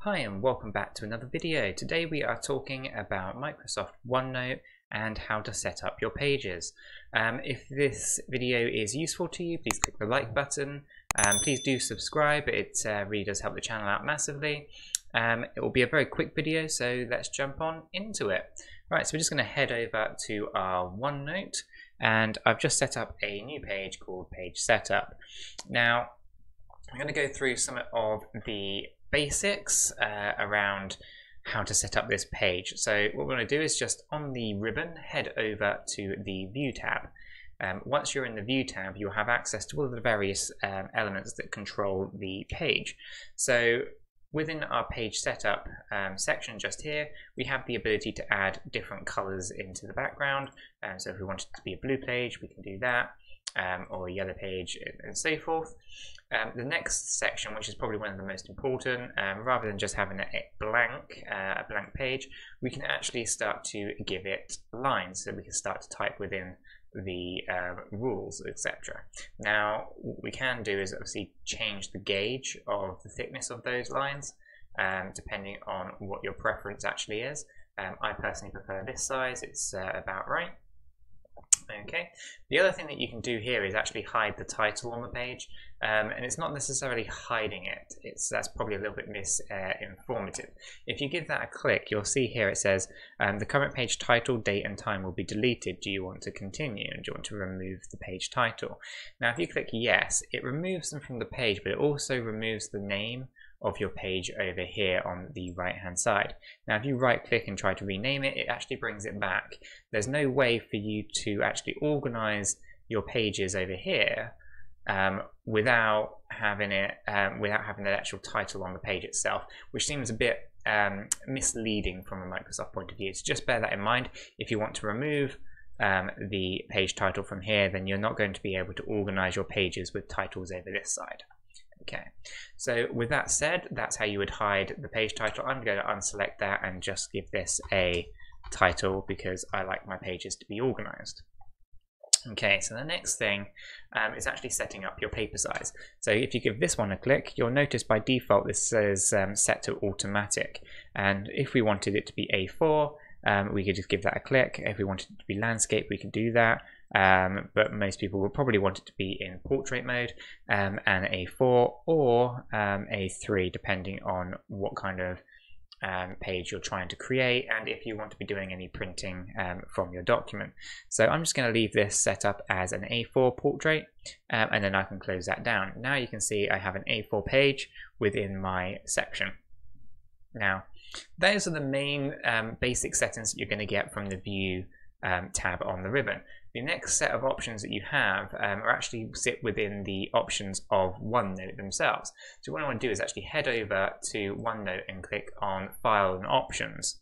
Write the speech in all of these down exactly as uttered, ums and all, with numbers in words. Hi and welcome back to another video. Today we are talking about Microsoft OneNote and how to set up your pages. Um, if this video is useful to you, please click the like button. Um, please do subscribe, it uh, really does help the channel out massively. Um, it will be a very quick video, so let's jump on into it. Right, so we're just going to head over to our OneNote and I've just set up a new page called Page Setup. Now I'm going to go through some of the basics uh, around how to set up this page. So what we're going to do is just on the ribbon head over to the View tab. Um, once you're in the View tab, you'll have access to all the various um, elements that control the page. So within our page setup um, section just here, we have the ability to add different colors into the background. Um, so if we want it to be a blue page, we can do that. Um, or a yellow page and so forth. Um, the next section, which is probably one of the most important, um, rather than just having a blank, uh, a blank page, we can actually start to give it lines, so we can start to type within the um, rules, et cetera. Now, what we can do is obviously change the gauge of the thickness of those lines, um, depending on what your preference actually is. Um, I personally prefer this size, it's uh, about right. Okay, the other thing that you can do here is actually hide the title on the page, um, and it's not necessarily hiding it, it's that's probably a little bit misinformative. Uh, if you give that a click, you'll see here it says um, the current page title, date and time will be deleted, do you want to continue, and do you want to remove the page title? Now if you click yes, it removes them from the page, but it also removes the name of your page over here on the right hand side. Now if you right click and try to rename it, it actually brings it back. There's no way for you to actually organize your pages over here um, without having it um, without having the actual title on the page itself, which seems a bit um, misleading from a Microsoft point of view, so just bear that in mind. If you want to remove Um, the page title from here, then you're not going to be able to organize your pages with titles over this side. Okay, so with that said, that's how you would hide the page title. I'm going to unselect that and just give this a title because I like my pages to be organized. Okay, so the next thing um, is actually setting up your paper size. So if you give this one a click, you'll notice by default this says um, set to automatic, and if we wanted it to be A four, Um, we could just give that a click. If we wanted it to be landscape, we can do that, um, but most people will probably want it to be in portrait mode, um, and A four or um, A three, depending on what kind of um, page you're trying to create and if you want to be doing any printing um, from your document. So I'm just going to leave this set up as an A four portrait, um, and then I can close that down. Now you can see I have an A four page within my section. Now, those are the main um, basic settings that you're going to get from the View um, tab on the ribbon. The next set of options that you have um, are actually sit within the options of OneNote themselves. So what I want to do is actually head over to OneNote and click on File and Options.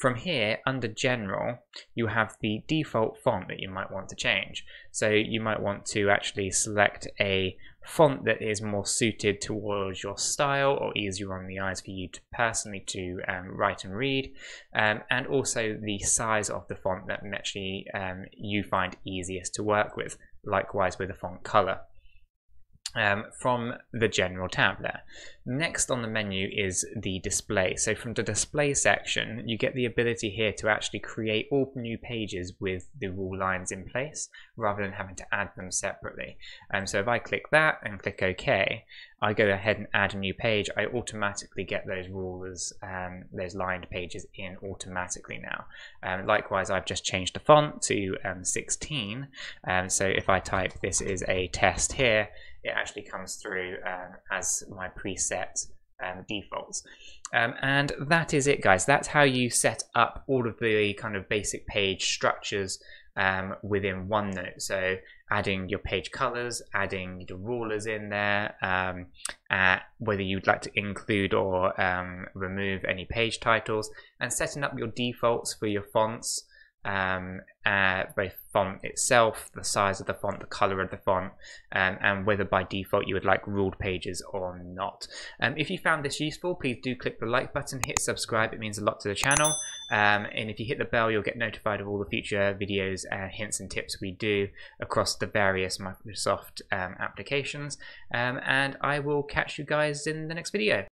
From here, under General, you have the default font that you might want to change. So you might want to actually select a font that is more suited towards your style or easier on the eyes for you to personally to um, write and read, um, and also the size of the font that actually um, you find easiest to work with, likewise with the font color. Um, from the General tab there. Next on the menu is the Display. So from the Display section, you get the ability here to actually create all new pages with the rule lines in place rather than having to add them separately. Um, so if I click that and click OK, I go ahead and add a new page, I automatically get those rulers, um, those lined pages in automatically now. Um, likewise, I've just changed the font to um, sixteen. Um, so if I type this is a test here, it actually comes through um, as my preset um, defaults. Um, and that is it, guys. That's how you set up all of the kind of basic page structures um, within OneNote. So adding your page colors, adding the rulers in there, um, uh, whether you'd like to include or um, remove any page titles, and setting up your defaults for your fonts. Um, uh, both font itself, the size of the font, the color of the font, um, and whether by default you would like ruled pages or not. Um, if you found this useful, please do click the like button, hit subscribe, it means a lot to the channel, um, and if you hit the bell you'll get notified of all the future videos and hints and tips we do across the various Microsoft um, applications, um, and I will catch you guys in the next video.